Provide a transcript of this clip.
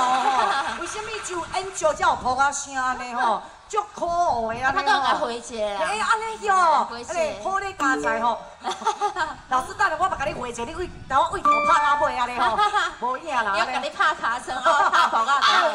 哦，为什么就因就叫婆啊声呢吼？足可爱啊！他都来回接啊！哎，安尼哟，好咧家在吼。老师，等下我把你回接，你为头拍阿妹啊咧吼，无影啦。要甲你拍卡声哦，拍婆啊！